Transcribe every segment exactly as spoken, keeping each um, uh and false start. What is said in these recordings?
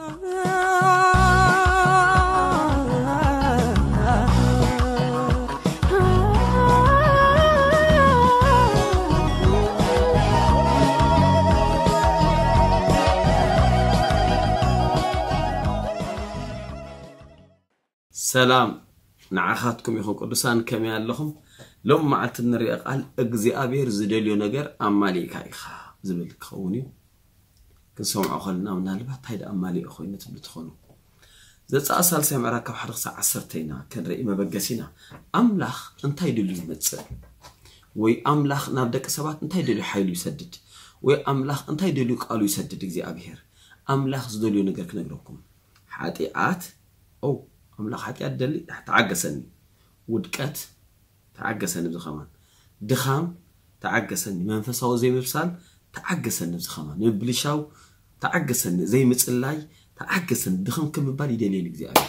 سلام نعخاتكم يا أخوة قدسان كم ياللهم لما عتن الرئة قال أجزي أبير زدليو نجر أمالي كايخا زميل كوني كنسمع أخونا ونالبات هيد أمالي أخوينا تبتخونه زت أصل سمع راكب حرق ساعة سرتينا كان رئي ما بجسينا أملاخ انتي دليل متسر وأملاخ نبدأ سبات انتي دليل حيل يسدد وأملاخ انتي دليل قالوا يسدد أجزي أبير أملاخ زدليو نجر كنجركم حاتيات أو أملاخ حتى أدلي تعجسني ودكات تعجسني بزخمان دخام تعجسني منفسه زي مفسال تعجسني بزخمان نبلشوا تعجسني زي متسلاي تعجسني دخام كم بالي دليل زي أبي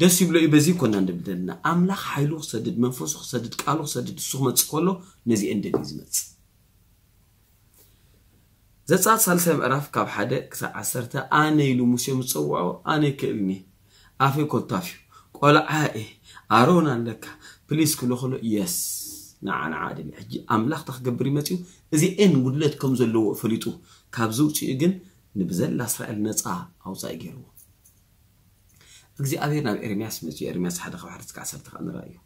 ده سيبلو يبزي كنا نبدلنا أملاخ حيلو صدد منفسه صدد قالو صدد السخمة تسقله نزي أندلي زمت زت ساعة سالسة معرف كاب حدا كساعة سرته أنا يلو مسيم تصوعه أنا كأني أفي كنتافيو قال عائي أرونا لك بليس كله خلو يس نعم عادي حجي أملاخ تخبري ماتيو إذا إن قلتكم زلوا فليتو كابزوتي إجن نبزل لإسرائيل نتاع أو زايجرو إذا أبينا إرمياس ماتيو إرمياس حدا خو حرتك عسرتك أنا رأيه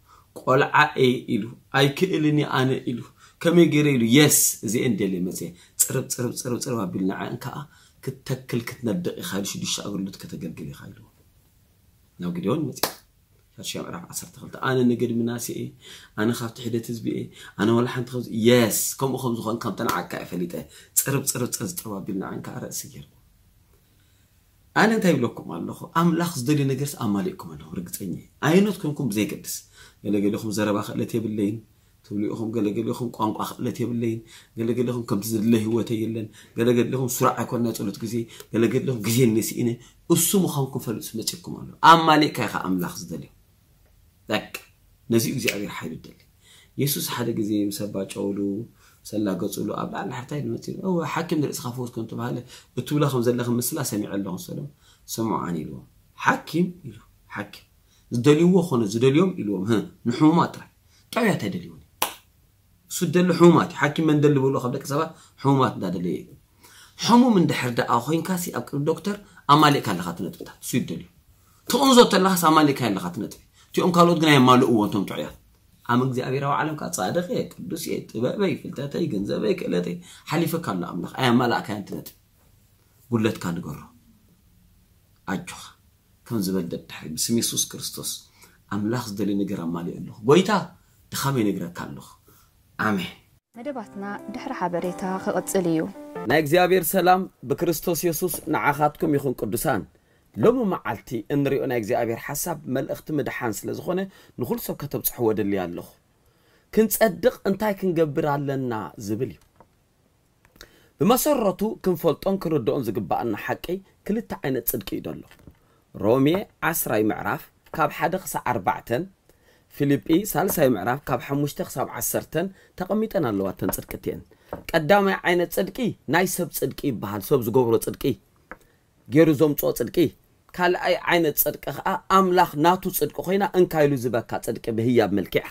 قال عائي إلو أي كإلني أنا إلو كم يجري إلو يس إذا إن دليل ماتيو ترب ترب ترب ترب هبلنا عنك كتكل كتنبدأ خالش دش أقول لك كتجرجلي خالو نو قديون متى هالشيء أنا راح أصرت غلط أنا نقد مناسي أنا خافت حدث بيه أنا ولا حنت خبز يس كم خبز خان كم تنع كأفليته تصرب تصرب تصرب تروى بيلنا عن كأرأس يجر أنا أنتي بلوكم على الأخو أم لخص دلي نجرس أماليكم أنا ورقت إني عينتكم كم زي كدس قال قالهم زربا خلتيه بالليل تقوليهم قال قالهم قام خلتيه بالليل قال قالهم كم تزد الله هو تيلن قال قالهم سرعة كنا تقولوا تجزي قال قالهم جزي النسينة السوم خانكم فلوسنا تشكم على أما لك يا خا أم لخص دلي لك نزيق زي أغير حيل الدلي يسوس حدا جزي مسبات قولوا سلا قصوا أبلا على حتى المثل هو حاكم درس خافوس كنتم بهاله بتقول لهم زل لهم مثلا سمع الله سلام سمع عني له حاكم له حاكم دلي هو خن زدلي اليوم اليوم ها نحومات رح كيف يتدليون سدل حومات حاكم من دل بقول له خبرك سبعة حومات ده دلي حمو من دحر ده أخوين كاسي أبكر الدكتور أمالك هلا خاتنة بتاع سدلي تونزو تلا خس أمالك هلا خاتنة بتاع تيوم كالود جناي مالو وانتم تعيا عمك زي أبي روا علم كتصادق هيك دوسيت بقى فلتة تاي جنزة بقى كلا تاي حليفة كان لا أملاخ أي مالك كانت نت قلت كان جرا أجوخ كان زبدة تحري بسم يسوع كريستوس أملاخ دلي نجرا مالي إله بويتا تخمي نجرا كان له آمين مدباتنا دحر حبريتا خلقتليو ناك زيابير سلام بكريستوس يسوس نعاخاتكم يخون قدسان لما معلتي إن ريو ناك زيابير حساب مال اختمد حانس لزخونة نخل سو كتب صحوة دليا اللخو كنت أدق انتاي كنقبر علينا زبليو بمسرطو كنفولتون كردون زقبقنا حكي كل التعينة تصدقي دولو رومي عسراي معراف كاب حدقس أربعتن فيليبي سالساي معراف كاب حموشت خصاب عسرتن تقميتن اللواتن صدقتين قدامي عينت صدقي ناي سب صدقي بحال سب زغبرو صدقي غيرو زوم صو صدقي قال اي عينت صدقه خا املاح ناتو صدق خوينا انكايلو زبكا صدق بهياب ملكع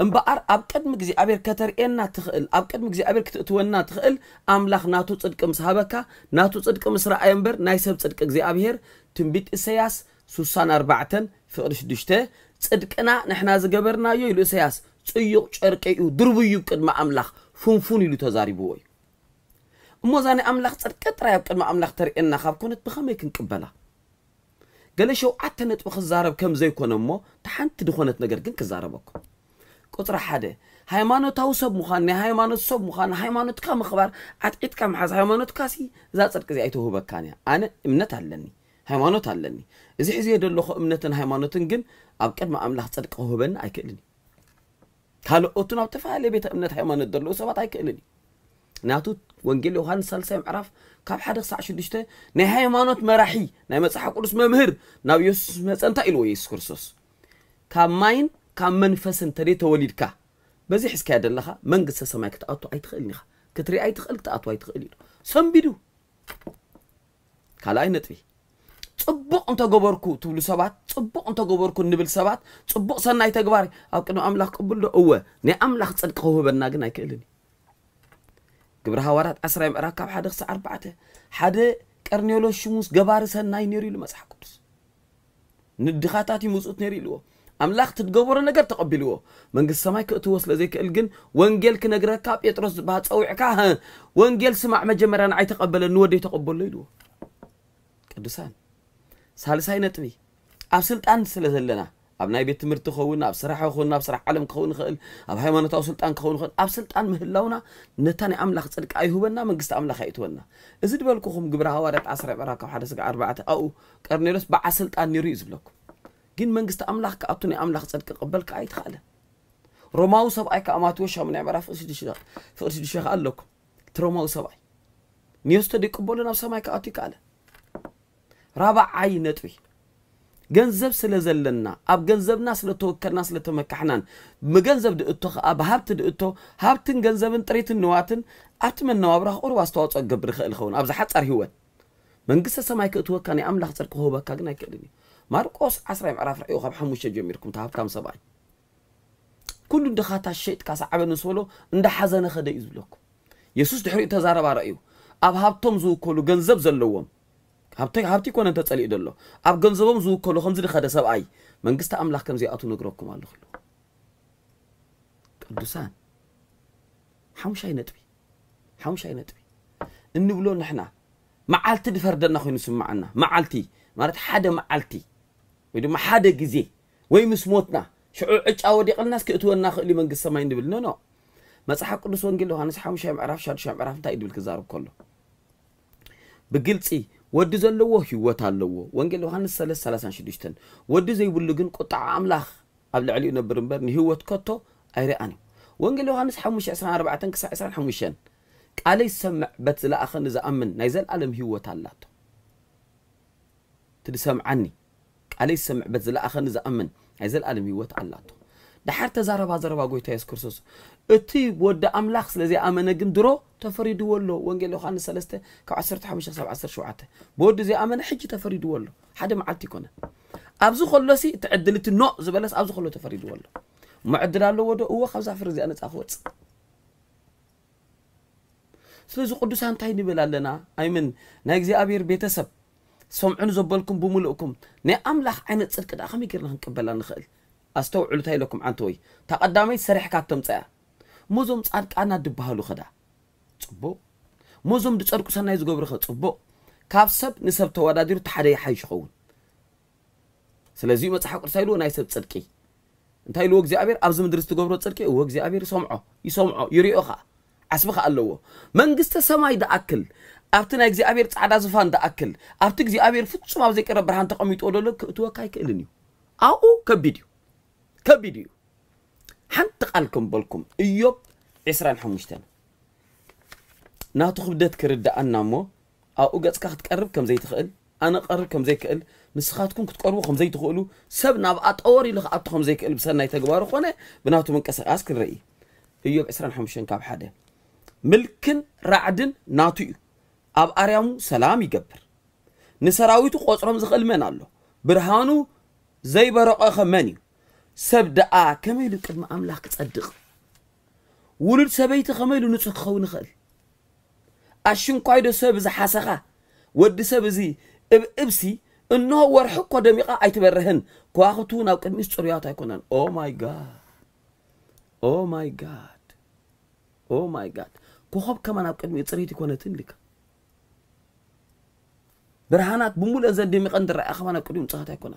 امبار اب قدم غزي ابير كترئنا تخل اب قدم غزي ابير كتتونا تخل املاح ناتو صدق مسحبكا ناتو صدق مسرا امبر ناي سب صدق غزي ابير تنبيت اسياس سوسان أربعة فقر شدشته صدقنا نحنا زغبرنا يو يلو سياس صيق چرقيو دربيو قدم املاح فنفون يلو تزاريبو موزاني املاح صدق طراي قدم املاح ترئنا خاب كنت بخمي كنقبلا قال شو عتنت بخزارب كم زي كونمو تحنت دخونت نجر كن كزاربك قطر حدا هيمانوت اوسب مخان هيمانوت سب مخان هيمانوت كم خبر عتقيت كم حز هيمانوت كاسي ذا صدق زي ايتو بكانيا انا امنت علني هيمانوت علني اذا حزي يدلو خو امنتن هيمانوتن كن أب كد ما أملاح صدق هوبن أيكلني. قالوا أتونا بتفعل بيت أمنة حيمان الدرلو سبعة أيكلني. ناتو وانجيل يوحنا سالسة معرف كاب حد صع شو دشته نهاية مانوت مرحي نهاية صح أقول اسمه مهر نبيوس مثلا تقلوا يسوع كرسوس. كام ماين كام منفس تريته وليدك. بس يحس كهذا اللخا من قصة سماك تقطع أيتخلني خا كتري أيتخلك تقطع أيتخلني. سام بدو. كلا ينتفي صبّق أنت جبركو تقولوا سبعة صبّق أنت جبركو النبل سبعة صبّق صنّا يتجبر أو كأنه أملاك قبله قوة نأملاك صدقه بالناجنا يكلني جبرها ورد أسرع مركب حد خص أربعة حد كرنيولو شموس جبار صنّا ينيري لمسح كبس ندخاتاتي موسوت نيري له أملاك تتجبر النجار تقبله من السماء كأتوصل زي كالجن وانجيل كنجرة كاب يترص بهات أو عكاها وانجيل سمع مجمران عي تقبل النور يتقبل ليلو كدسان سالساي نتبي أبسلت أن سلسلنا أبناء بيت مرت خونا أبصراحة خونا بصراحة علم خون خل أبهاي ما نتوصلت أن خون خل أبسلت أن مهلونا نتاني أملاخ صدق أيهوبنا من قست أملاخ أيتونا إذا دبلكم جبرها ورد عصر براك وحدث أربعة أو كارنيرس بعسلت أن يريز بلكم جن من قست أملاخ كأبتني أملاخ صدق قبلك أيت خاله رماو صباي كأمات وشها من عبارة فقسي دشيا فقسي دشيا قال لكم ترماو صباي نيستدي قبولنا بسماي كأتي كاله رابع عينتوي جنزب سلازلنا أب جنزب ناس لتو كناس لتو مكحنان مجنزب دقتو أب هبت دقتو هبتن جنزبن طريت النواتن أتمنى وابره أروى استوات أجبر خيل خون أبز حتى أرهون من قصة سمايك أتوه كاني أملاخ تركوه بكاجنا كلمي ماركوس عسرة معرف رأيه خب حموش جميركم تعب كم سبعين كل دخات الشيء كاس عبنا سولو إن ده حزن خد يزبلكم يسوس تحرق تزارب رأيه أب هبتم زو كلو جنزب زلوهم هبتي هبتي كون أنت تسألي دلله أبغن زبون زو كله خمسة خد سبعي من قست أملاك كم زي أتون قربكم على خلو قدوسان حمش أي نتبي حمش أي نتبي إنه بلون نحنا معالتي دفردنا خوي نسمع عنا معالتي مرت حدا معالتي ويدو ما حدا جزي وين مسموتنا شو إيش أودي قل الناس كأتون ناخ اللي من قست ما يندبل نو نو مسح قدوس ونقله هنس حمش أي معرف شر شر معرف تايد بالكزار كله بقلتي ودي زلوا هيوت علوا وانجيل يوحنس ثلاثة ثلاثة شديشتن ودي زي بلقين قطع أملاخ قبل علي نبرمبرني هيوت كتو أيراني وانجيل يوحنس حمش عشرة أربعة تنكسر عشرة حمشان علي سمع بتلا أخن إذا أمن نزل علم هيوت علاتو تدي سمعني علي سمع بتلا أخن إذا أمن نزل علم هيوت علاتو ده حتى زربا زربا قوي تيس كورسوس أتي وده أملاخ لذي أمانة جندرو تفريد والله وانجيل يوحنس ثلاثة كعشرة حمشة سبعة عشر شعته بودي زي أمانة حجي تفريد والله حدا معلتي كنا أبزو خلصي تعدلت النق زبالس أبزو خلو تفريد والله معدل على وده هو خمسة فرز أنا تأخذ سلزو قدوس هنتهيني بلالنا أيمن ناجزي أبير بيتسب سمعن زبالكم بملؤكم نأملاخ عين تصدق ده خمي كرنا هنقبلنا نخل أستوعب لتهي لكم عنتوي تقدمي سريح كاتم ساعة موزم صارت أنا دبها له خدا صبوا موزم دشاركوا سنة يزجبر خد صبوا كابسب نسب توادير تحري حيش خون سلزي ما تحقق سايلو نايسب صدقي انتهي لوق زي أبير أبزم درست جبر صدقي ووق زي أبير سمعه يسمعه يريقه عسبخ قالوا من قست سماي دا أكل أبتنا زي أبير تعدا زفان دا أكل أبتك زي أبير فتش ما بزيك ربع عن تقامي تقول لك توقعي كإلنيو أو كبيديو كبيديو حنتق لكم بالكم إيوب عسران حمشتنا ناتو خبدت كرد أنا مو أو جت كحت قرب كم زي تقل أنا قرب كم زي تقل نسخاتكم كتقربوا كم زي تقولوا سبنا بقى أوري لخ أطخم زي تقل بسنا يتجباروا خونه بناتو من كسر أسكر رأي إيوب عسران حمشتنا كاب حدا ملكن رعدن ناتو أب أريمو سلام يجبر نسراويتو قصرهم زقل من الله برهانو زي برق خمانيو سبدأ كميلو كدم أملاك تصدق ولد سبيت خميلو نتسك خون خل أشون قايدو سبز حسخة ود سبزي إب إبسي إنه ورحق ودميقة أيتبرهن كواخطون أو كدم إستوريات يكونن أو ماي جاد أو ماي جاد أو ماي جاد كوخب كمان أو كدم إستوريات يكونن تنلك برهانات بمول أزل دميقة ندر أخوانا كدم إستوريات يكونن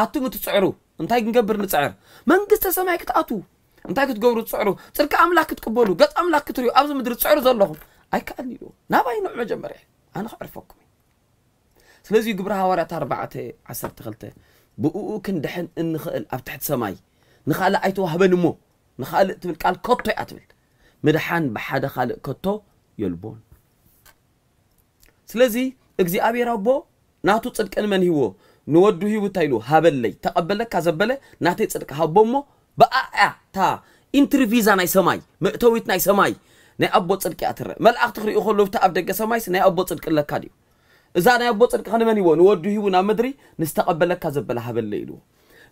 أتو تسعرو انتي نقبر نسعر من قست سمايك تأتو انتي تقبرو تسعرو ترك أملاك تقبلو قد أملاك تريو أبز مدري تسعرو ظلهم أي كأني لو نباي نوع مجمري أنا أعرفكم سلازي قبرها ورات أربعة عشر تغلطة بقو كندحن النخال أبتحت سماي نخال أيتوا هبنمو نخال تبل قال كتو أتبل مدحان بحدا خال كتو يلبون سلازي إجزي أبي ربو ناتو تصدق أن من هو نودو هو تايلو هبلي تقبلك كذبله ناتي تصدق هبومه بقى تا انترفيزا ناي سماي مقتويت ناي سماي ناي أبو تصدق أتر ملأ أختري أخلو بتاع بدك سماي ناي أبو تصدق إلا كاديو إذا أنا أبو تصدق أنا من هو نودو هو نامدري نستقبلك كذبله هبلي له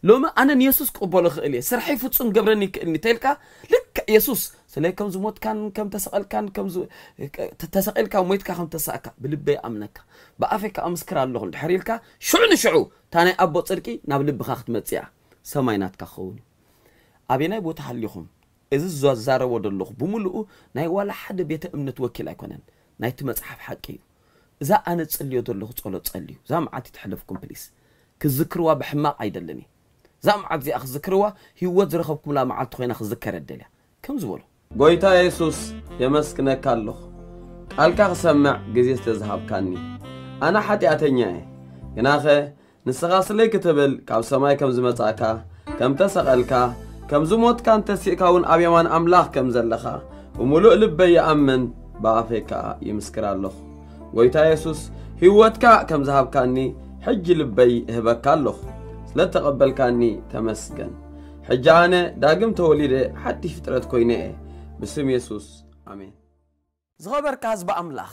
لو ما أنا يسوس قبله خليه سرحي فتصن قبرني كني تلكا لك يسوس سلي كم زموت كان كم تسأل كان كم زو تسأل كم ميت كم تسأك بلبي أمنك بقفك أمسكر اللغة الحريلك شو نشعو تاني أبو تصدقي نبلب خخت متسع سماينات كخون أبينا يبو تحليهم إذا الزوج زار ود اللغ بملؤه ناي ولا حد بيتأمن نتوكل أكونن ناي تمسحب حكيه إذا أنا تصلي ود اللغ تصلي تصلي زام عاد تحلفكم بليس كذكروا بحماق عيدلني زام عاد زي أخذ ذكروا هي ود رخبكم لا معاد تخين أخذ ذكر الدليل كم زولو قويتا يسوس يمسكنا كاللغ ألكا سمع جزيز تذهب كاني أنا حتى أتنياه يناخه نسقاسلي كتبل كاب سماي كم زمتاكا كم تسألكا كم زموت كان تسيكاون أبيمان أملاخ كم زلخا وملؤ لبي يأمن بعفكا يمسكر اللخ ويتا يسوس هيوتكا كم ذهب كاني حج لبي هبكا اللخ لا تقبل كاني تمسكن حجانا داقم توليده حتى فترة كوينه بسم يسوس آمين زغبر كاز بأملاخ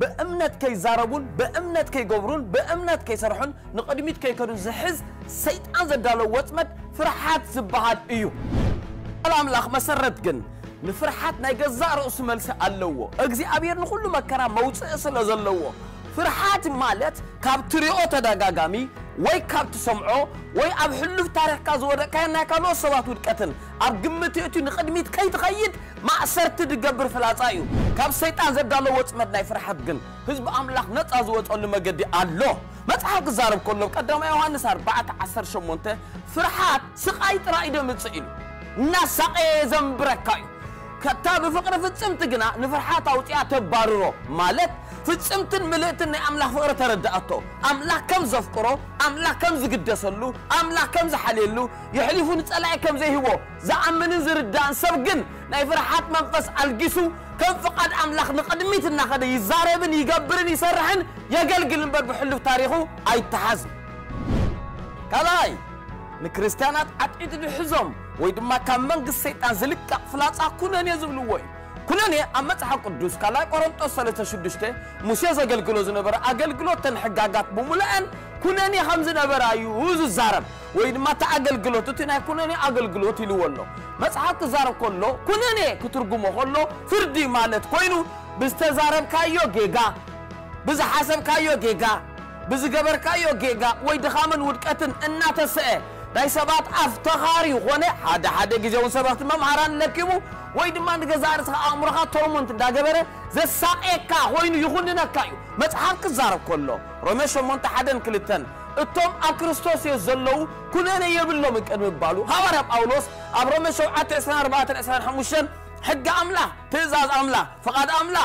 بأمنة كي زاربون بأمنة كي جبرون بأمنة كي سرحون نقدميت كي كانوا زحز سيد أنزل دالو واتمت فرحات زبعات إيو الأملاخ مسرت جن نفرحات نيجا زارو اسمه سألوه أجزي أبير نقول له مكرا موت سأسله زلوه فرحات مالت كاب تريوت دجاجامي وي كاب تسمعه وي أبحلف تاريخ كازور كأنه كانوا صواتود كتن أرجمت يأتي نقدميت كي تغيد ما أسرت الجبر فلاتايو كاب سيطان زب دالو واتمتنا فرحات جن حزب أملاخ نتأزوت أنه ما جدي الله ما تحق زارب كله قدام يوحنس أربعة عشر شمونته فرحات سقايت رائدة متسئلو نسقي زنبركايو كتاب فقرة في السمت جنا نفرحات أو تيات بارو مالت في السمت ملئت إن أملاك فقرة تردأته أملاك كم زفكره أملاك كم زقدسلو أملاك كم زحليلو يحلفون تسألعي كم زي هو زعم من نزر الدان سبقن نفرحات منفس الجسو كم فقد أملاك نقدميت النخدة يزاربن يقبرن يسرحن يقلقل نبر بحلو تاريخه أي تحزن كلاي نكريستيانات عتقيت الحزم ويدما كمان قصيت أنزلك فلات أكونني أزبلوه كونني أما تحقق الدوس كلا قرنت أصلا تشدشته مسيز أقل جلوز نبرة أقل جلوز تنحققات بملأن كونني خمس نبرة يوز الزرب ويدما تأقل جلوز تتناه كونني أقل جلوز تلوه ما تحقق الزرب كله كونني كترجمه كله فردي مالت كونه بستزرب كايو جيجا بز حسب كايو جيجا بز جبر كايو جيجا ويدخامن ودكتن الناتسئ داي سبات افتخاري وخونه حدا حدا جيزون سبات ممهران نركبو وي دما نغزارس امرخا تورمنت داغبره زساقيكا وين يخوننكاي مصحف كزارب كله روميش مونت حدن كلتن اتوم اكريستوس يزلو كلنا يبلو مكن مبالو حوار باولوس ابروميش أربعة وعشرين خمسة وعشرين حق املا تزاز املا فقد املا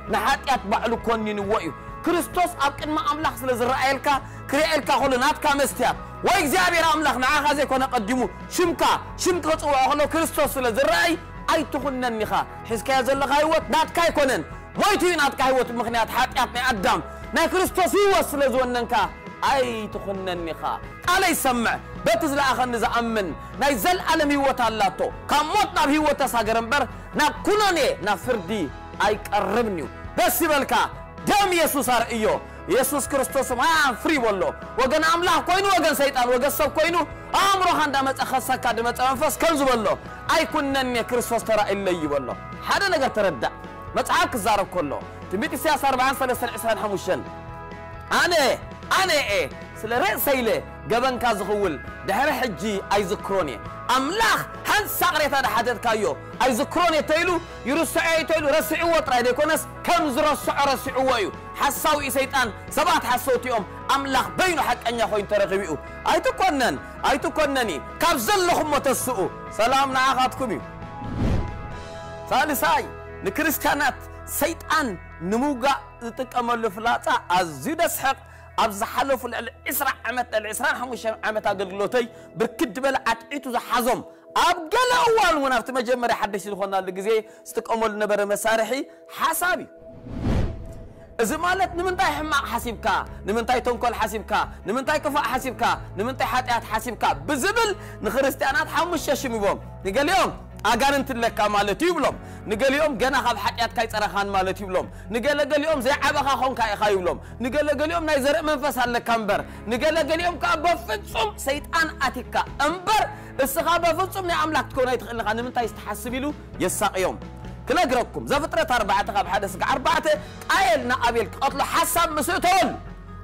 نحات يتبع لكوني نوائيو كريستوس أبكن ما أملاح سلزرائيلك كريئلك خلناتك مستياب وإجابير أملاخ نعاها زي كنا قدموا شمكا شمكا تقوى كريستوس لزرعي أي تخنن النخا حيث كي يزلق هايوات ناتكا يكونن مويتوين ناتكا هايوات مخنيات حاكيات نعدام نا كريستوس يوصل لزواننكا أي تخنني خا على سمع بتزل آخر نزأمن نزل علمي وتعلاتو كموت نبي وتساجرنبر نكونني نفردي أي كربنيو بس بالكا دم يسوع رأيو يسوع كرستوس ما فري والله وجن أملاح كوينو وجن سيدان وجن سب كوينو أمره عندما تأخذ كادمة أنفاس كنز والله أي كونني كرستوس ترى إللي والله هذا نجر تردد ما تعاك زارب كله تبيت السياسة أربعين سنة سنة إسرائيل حموشن أنا أنا إيه سلرق سيله جبن كازغول دهر حجي أيزكروني أملاخ هن سقرت هذا حدث كايو أيزكروني تيلو يرسعي تيلو رسعوا ترى كونس كم زر السعر رسعوا يو حسوا إسيتان سبعة حسوت يوم أملاخ بينه حق أن يخوين ترقبيو أيتو كونن أيتو كونني كابزل لهم متسقو سلام نعاقاتكمي ثالثاي نكريستيانات سيتان نموجا تكمل الفلاطة أزيد السحق أبز حلف الإسراء عمت الإسراء حمش عمت هذا الجلوتي بركد بلا عتيتو زحزم أبقى الأول ونفت ما جمر حدش الخنا الجزيء استك أمر نبر مسارحي حسابي إذا مالت نمنتاي حماق حسيبك نمنتاي تنقل حسيبك نمنتاي كفاء حسيبك نمنتاي حاتيات حسيبك بزبل نخرستانات حمش ششم يبوم نقول يوم أجرن تلك مالتي يبلم نقول يوم جنا خب حتيات كاي صرخان مالتي يبلم نقول نقول يوم زي عبا خون كاي خاي يبلم نقول نقول يوم نايزر منفس على كمبر نقول نقول يوم كابفتسم سيد أن أتيكا أمبر السخابة فتسم نعملك تكون يدخل خان من تايست حسبيلو يساق يوم كلا جركم زفترة أربعة خب حدث أربعة قايل نقابلك أطلع حسب مسؤول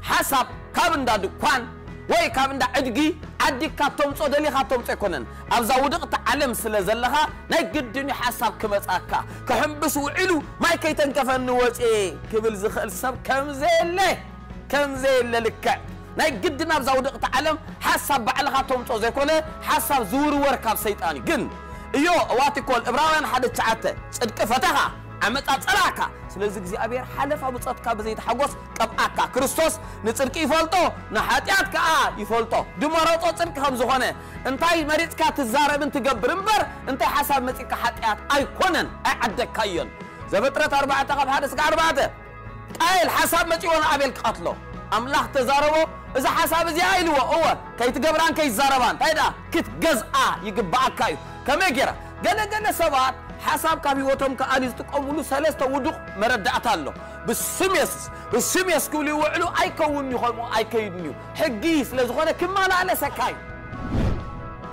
حسب كابن دادوكان وي كابن دا أدقي عدي كاتوم صدلي خاتوم تكونن أبزودق تعلم سلزلها نجدني حساب كمتأكا كهم بس وعلو ما كيتن كفن وش إيه قبل زخل سب كم زيله كم زيله لك نجدنا أبزودق تعلم حساب بعلى خاتوم صدق كله حساب زور وركاب سيتاني جن يو وقت كل إبراهيم حدث تعته فتها عمت أتراك سلزق زي أبير حلف أبو صدق بزي تحوس كبأكا كريستوس نترك يفلتو نحاتيات كأ يفلتو دمرات أترك هم زخنة انتي مريض كات الزارة بنت جبرمبر انتي حسب متك حاتيات أيقونن أعدك كيون زبترة أربعة تقب حدث كأربعة أيل حسب متي وأنا أبي القتله أملاح تزاربه إذا حسب زي أيلوا هو كي تجبران كي زاربان تيدا كت جزء يجبأك كيو كميجرة جنا جنا سبات حساب كابي وتم كأنيز تقوملو سلست ودق مرد أتالو بالسميس بالسميس كولي وعلو أي كون يخلمو أي كيدنيو حجيس لزغنا كمال على سكاي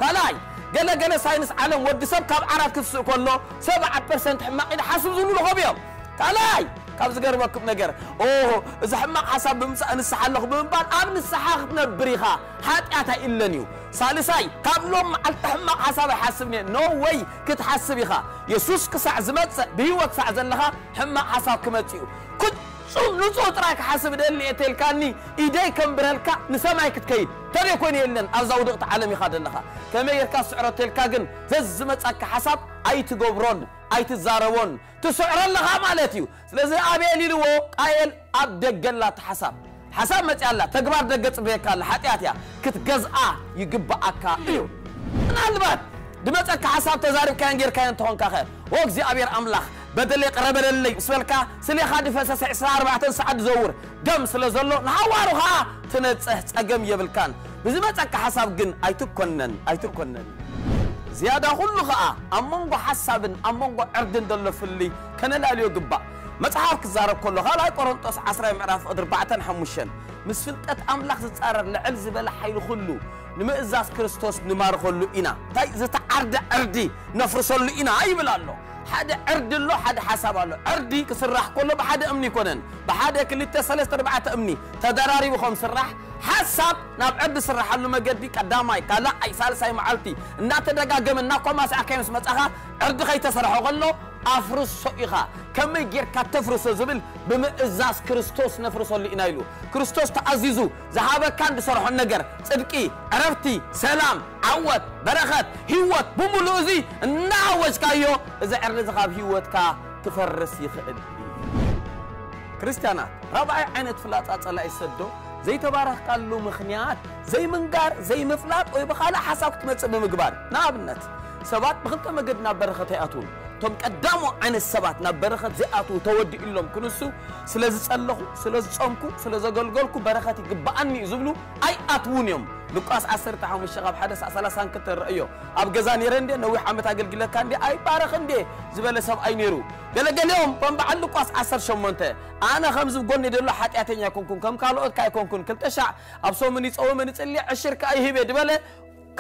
كلاي جلا جلا ساينس علم ودي سب كاب عرض كتسو كله سبعة بالمئة حماق إذا حسب زملو خبيهم كلاي كاب زجر ما كم نجر أوه إذا حماق حسب بمس أن السحلق بمبان أمن السحاقنا بريخة حتى أتا إلا نيو ثالثاي كابلوم التحمق حساب حاسبني نو واي كتحسبيها يسوس كسع زمت بهوت سع زلها حمق حساب كمتيو كنت شوم نصوت راك حاسب اللي تلكاني ايدي كم برهلكا نسمعي كتكيد ترى كون يلن ازاو ضغط عالمي خادنها كما يركا سعر تلكاكن ززمتك حساب اي تجبرون اي تزارون تسعر لها مالتيو لذا ابي لو قايل ابدجلات حساب حساب متي الله تكبر دقت بك الله حتياتيا كتجزأ يجبأك إيو أنا البعض دمتك حساب تزارب كان غير كان تهون كخير وقزي أبير أملاخ بدل قرب اللي بسلك سلي خادف أساس إسرار بعدين سعد زور دم سلزلو نعورها تنتسه تجم يبلكان بزمتك حساب جن أيتكونن أيتكونن زيادة خلقة أممغو حساب أممغو أردن دل في اللي كان لا يجبأ متحاك الزارب كله غلاي قرنطس عصري معرف قدر بعتن حموشن مسفلتات أملاخ تتقرر نعلز بلا حيل خلو نما إزاز كريستوس نمار خلو إنا تاي زتا عرد أردي نفرسلو إنا أي بلا له حدا أردي له حدا حسب له أردي كسرح كله بحدا أمني كونن بحدا كل تسلس تربعة أمني تدراري بخم سرح حسب نبعد سرح له ما قدي كداماي كلا أي سالساي معلتي ناتدقا جمن ناقوما سأكيمس متأخا أردي خي تسرحو غلو أفرس سوئها كم يجير كتفرس الزبل بمئزاز كريستوس نفرسه اللي إنايلو كريستوس تعزيزو زهابة كان بصرح النجر صدقي عرفتي سلام عوت برخت هيوت بمولوزي نعوج كايو إذا أرنز غاب هيوت كا تفرس يخد كريستيانات ربع عينت فلاتات الله يسدو زي تبارك قال له مخنيات زي منقار زي مفلات ويبقى على حسابك تمتسب مقبار نعم النت سبات بخلت ما قد نبرخت هاتون تم قدامو عن السبات نبرخت زئاتو تودي إلهم كنسو سلز سلخو سلز صمكو سلز قلقلكو برخاتي قبأني زبلو أي أتون يوم لقاس عصر تحوم الشغب حدث أصلا سانكت الرأيو أبجزاني رندي نوي حمد عقل قلة كان دي أي بارخندي زبالة سب أي نيرو قال قال يوم بام بعد لقاس عصر شمنته أنا خمس قلني دلوا حتى أتني أكون كم كم كالو أتكاي كون كون كم تشع أبصو منيت أو منيت اللي عشر كأي هبة دبالة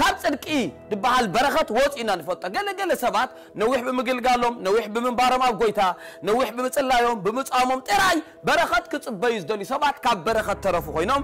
كان صدق إيه دبها البرخة وات إن الفتاة قال قال سبات نوح بمجل قالهم نوح بمن بارم أبقيتها نوح بمتلا يوم بمت أمم تراي برخة كتبيز دلي سبات كاب برخة ترفو خينام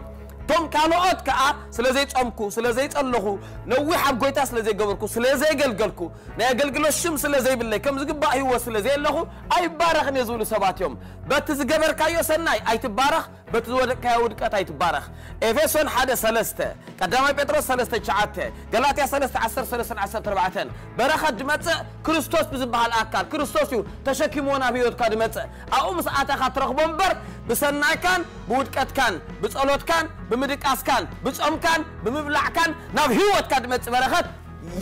توم كانوا أت كأ سلزيت أمكو سلزيت اللهو نوح أبقيتها سلزيت قبركو سلزيت قلقلكو نقلقل الشمس سلزيت بالله كم زق بقى هو سلزيت اللهو أي برخة نزول سبات يوم بتز قبر كيو سناي أي تبارخ بتزود كاود كتاي تبارخ إفسون حدا سلسته قدامي بترس سلسته شعته قلاتي سلسته عشر سلسن عشر تربعتن برخة دمتة كريستوس بزبها الأكل كريستوسيو تشكي مونا بيود كدمتة أقوم ساعات خطرق بمبر بسناي كان بود كت كان بتسألوت كان بمدك أس كان بتسأم كان بمبلع كان نبهيوت كدمتة برخة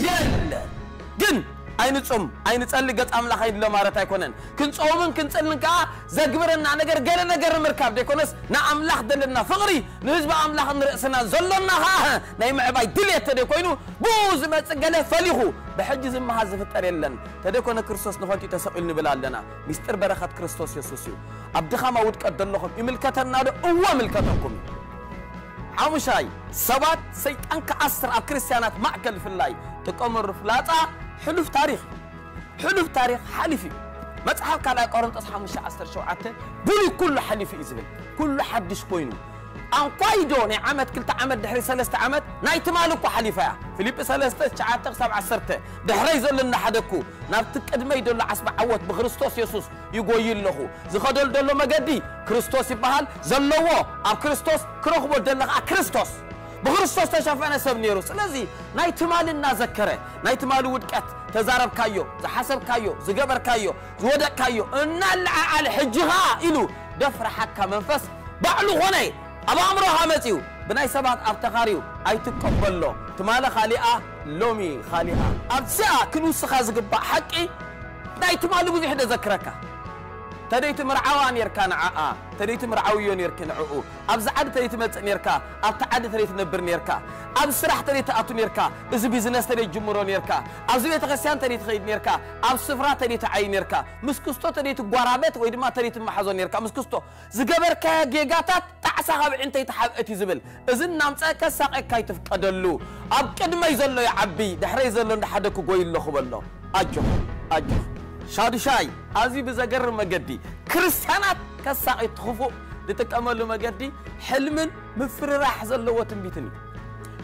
يل جن أين تسأم أين تسأل قط أملا خيد لما رتاي كونن كنت أومن كنت أنك زجبرنا نجر جرنا جر مركب ديكونس نعمل خد لنا فقري نجب عمل خن رأسنا زلنا ها نايم عباي دليل تديكونو بوز ما تسجله فليهو بحجز ما هذا في التريلن تديكون كريستوس نفنتي تسألني بلادنا مستر برخة كريستوس يسوسيو عبد خما ود كدل لهم ملكتنا أول ملكتكم عمشاي سبات سيد أنك أسر أكريستيانات معكل في الله تقوم الرفلاتا حلف تاريخ حلف تاريخ حلفي ما تحاك على قرن تصحى مش عصر شوعته بلي كل حلفي إزبل كل حدش كوينو أن قايدون عمد كلتا عمد دحري سلست عمد نايت مالك وحليفة فيليب سلست شعاتك سبع سرته دحري زلنا حدكو نابتك أدمي دول عصب عوت بخريستوس يسوس يقويل له زخدول دول ما قدي كريستوس يبهال زلوه أب كريستوس كروخبو دلغ كريستوس بخريستوس تشافعنا سبنيرو سلازي نايت مال نذكره نايت مال ودكت تزارب كايو زحسب كايو زجبر كايو زودك كايو النال على حجها إلو دفر حكا منفس بعلو هني أبا عمرو هامتيو بناي سبعة أبتقاريو أي تقبل له تمال خالقة لومي خالقة أبساء كنوس خازق حقي نايت مال وزي حدا ذكرك تريت مرعوان يركان عاء تريت مرعويون يركن عؤو أبز عد تريت مت نيركا أبت عد تريت نبر نيركا أبز سرح تريت أتو نيركا أبز بيزنس تريت جمهور نيركا أبز بيت غسيان تريت خيد نيركا أبز سفرة تريت عين نيركا مسكستو تريت قرابات ويدما تريت محزون نيركا مسكستو زجبر كا جيجاتات تعسها بعين تريت حبقتي زبل إذن نامسا كساق كايتف قدلو أب كدما يزلو يا عبي دحري يزلو نحدكو قويل له خبلو أجو أجو شادشاي أزي بزجر مجدي كريستيانات كساعة تخوفو لتكملوا مجدي حلم مفر راح زلوا تنبيتني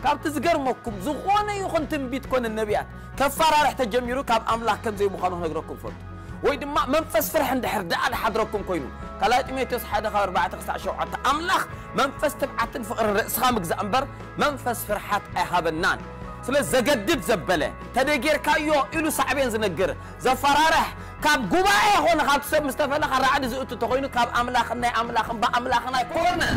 كاب تزجر مكم زخوانة يخون تنبيت كون النبيات كفارة راح تجميرو كاب أملاح كم زي بخانه نجركم فوت ويد ما منفس فرح عند حردا على حضركم كينو كلايت ميتوس حدا خبر بعد تسع شعات أملاح منفس تبعت فقر الرأس خامك زأمبر منفس فرحات أهاب النان سلس زجدد زبلة تدقير كايو إلو صعبين زنجر زفرارح كاب جواي هون خمسة مستفلا خر عاد زوجته تقولين كاب أملاخنا أملاخنا بأملاخنا كورنا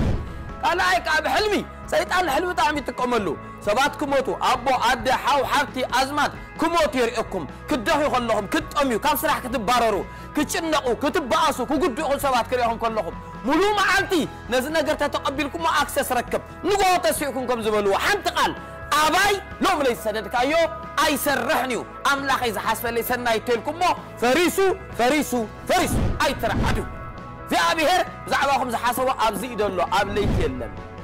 كلاي كاب حلمي سيد الحلو تعمي تكملوا سبات كموتو أبو عد حاو حبتي أزمات كموتو يرئكم كدهوا خلهم كد أميو كاب سرح كتب باررو كتشنقوا كتب باسو كقدوا سبات كريهم كلهم ملومة عمتي نزلنا قرتها تقبلكم وأكسس ركب نقول تسيئكم كم زبلوا حنت قال أباي لو ليس سندك أيو أي سرحنيو أملاخ إذا حسب ليس نايتلكم ما فريسو فريسو فريسو أي ترى عدو في أبيهر زعواهم زحاسوا أبزي دولو أمليك يلم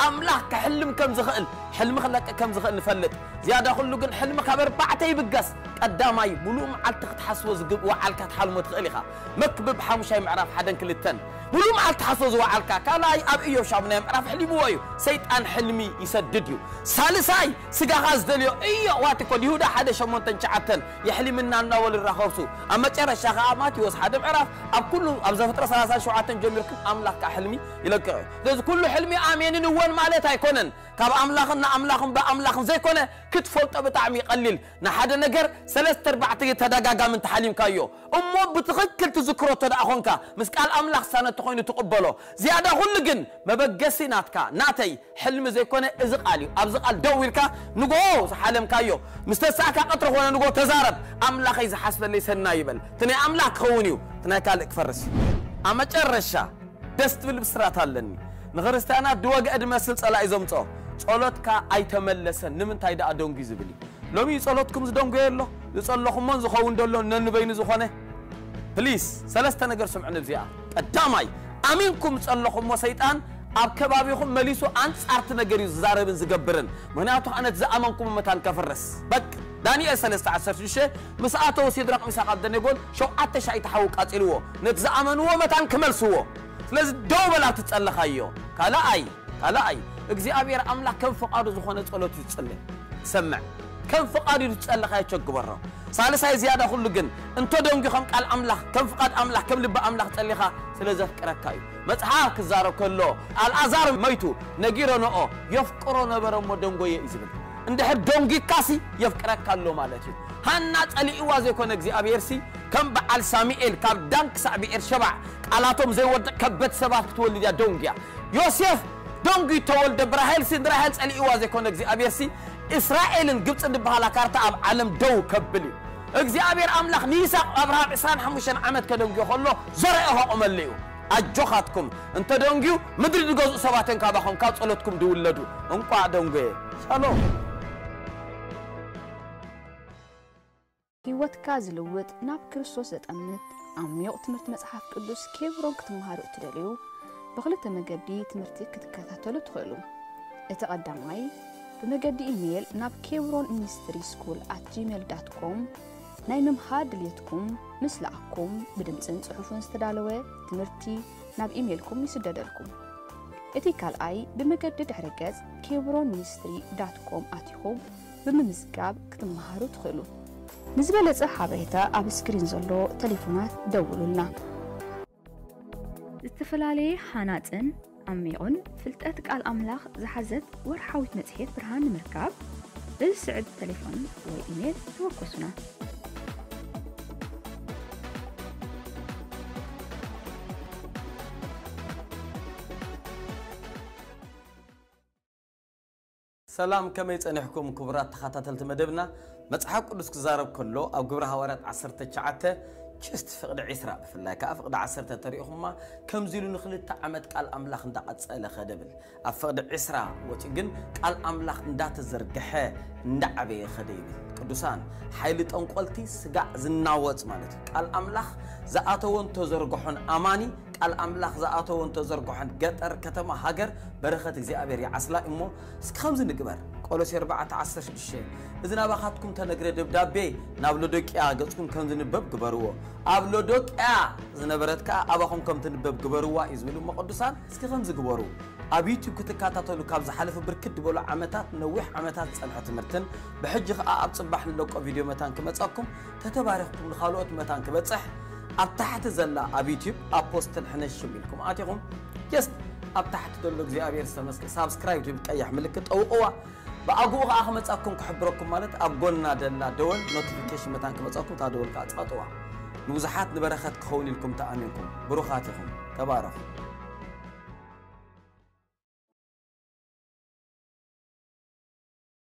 أملاخ كحلم كم زخل حلم خلك كم زخل فلت زيادة خلو قن حلم خبر بعتي بقص قدامي ملوم على تحسوز جب وعلك تحلم تخليها مكبب حمشي معرف حدا كل التن ملوم على تحسوز وعلك كلا يأب إيو شابنا معرف حلي بوايو سيد أن حلمي يسدديو سالساي سجاغز دليو إيو واتكون يهودا حدا شمون تنشعتن يحلي منا نول الرخوسو أما ترى شغامات يوز حدا معرف أب كله أب زفترة سلاسة شعاتن جميلكم أملاك حلمي يلقى لذ كل حلمي آمين نوان ماله تايكونن كاب أملاخنا أملاخن بأملاخن زي كونه كتفولت بتعمي قليل نحد نجر ثلاثة أربعة تدقق من تحليم كايو أمو بتغكل تذكره تدأخونك مسكال أملاخ سنة تقولين تقبله زيادة غلقن ما بقسي ناتكا ناتي حلم زي كونه إزق علي أبزق الدويرك نجوز حلم كايو مستساعك أطرح وأنا نجو تزارب أملاخ إذا حسب اللي سنايبل تني أملاخ خونيو تني كالك فرس أما ترشة دست بالبسرات هالني نغرستانا دوج أدمسل على إزمته صلاتك أيتملسن نمنتايد أدونجي زبلي لو مي صلاتكم زدونجي الله لصلهم من زخون دلله ننبين زخونه بليس سلسة نجرسم عن الزياء الدماي أمينكم صلهم وسيطان أبكبابيهم مليسو أنت أرت نجري زارب زجبرن مناطق أنا تزأمنكم متان كفرس بك دانيال سلسة عشر شيء مسأته وسيدرق مساقد دنيقول شو أتش أيتحوك أتلوه نتزأمنوه متان كمل سوه لازم دوبلا تتصلى خيو كلا أي كلا أي إجزاء أبير أملاك كم فقار زخانة صلوات تتصلى سمع كم فقار يتصلى خيو شق برا سالس هاي زيادة خلقن أنتو دونج خم كل أملاك كم فقار أملاك كم لب أملاك تصلى خا سلزة كركاي متحاك زارو كله الأزار ميتو نجيرنا أو يفكرنا برام دونجوي إزبل عندها دونجي كاسي يفكرك كله مالتيو هنات اللي إوازيكون إجزاء أبير سي كم بعل ساميل كاب دانك سابير شبع على توم زي ود كبت سباك تولد يا دونجيا يوسف دونجي تولد براهيل سين راهيل سالي إوازي كون إجزي أبيسي إسرائيل جبت عند بحالا كارتا عالم دو كبلي إجزي أبير أملاخ ميثاق أبراهام إسرائيل حموشان عمد كدونجي خلو زرعه أمليو أجوخاتكم أنت دونجيو مدري جزء سباتين كابخم كاب صلتكم دولدو أنقع دونجي سلام في وقت كازلوت ناب كرسوس أمنت عم يقط مرت مسحة قدوس كيف رقت مهارة تدليو بغلت مجدي تمرتي كتكتاتلو تخلو اتقدم معي بمجدي إيميل ناب kebron ministry school at gmail dot com نايم محاد ليتكم مثل عكم بدمسن صحفون استدالوه تمرتي ناب إيميلكم يسددلكم اتكال أي بمجدي تحركز kebron ministry dot com أتيهم بممسكاب كت مهارة تخلو نزبة لتحابيتا أب سكرين زلو تليفونات دولو لنا استفلالي حاناتن أميعون فلتأتك على الأملاخ زحزت ورحاوت متحيط برهان مركاب بالسعد تليفون وإيميل توقسنا سلام كما يتنحكم كبرات تخاتاتل تمدبنا متحق قدس كزارب كله أو قبر هوارات عصرت تشعته كست فقد عسرة في الله كأفقد عصرت تاريخهما كم زيلو نخلي تعمد كأل أملاخ ندقت سأله خدبل أفقد عسرة وتجن كأل أملاخ ندات الزرقحة ندعبي خديبل قدسان حيلة أنقلتي سجع زناوات مالت كأل أملاخ زأتون تزرقحن أماني الأملاخ زعاتو وانتزرقو حن قطر كتما هاجر برخت زيابير يا عسلا إمو سكامز نكبر قولوا سير بعت عسر الشيء إذا نبغاتكم تنقر دبدبي نابلودك يا قصكم كم تنبب كبروا أبلودك يا إذا نبرتك أبغاكم كم تنبب كبروا إزميلو مقدسان سكامز كبروا أبيتو كتكاتاتو لكابز حلف بركد بولا عمتات نوح عمتات سألحة مرتن بحجخ أب صباح لوك فيديو متان كمتساكم تتبارخكم الخالوات متان كمتصح أبتحت زلا أبيتيوب أبوستن حنشوف لكم أعطيكم يس أبتحت دلوك زي أبير سمسك سابسكرايب تبي كأي حملكت أو أو بأقوى أحمد أكون كحبركم مالت أبقولنا دلنا دول نوتيفيكيشن متانكم أكون تادول كات أطوع نوزحات نبرخات خوني لكم تأمينكم بروخاتكم تبارك.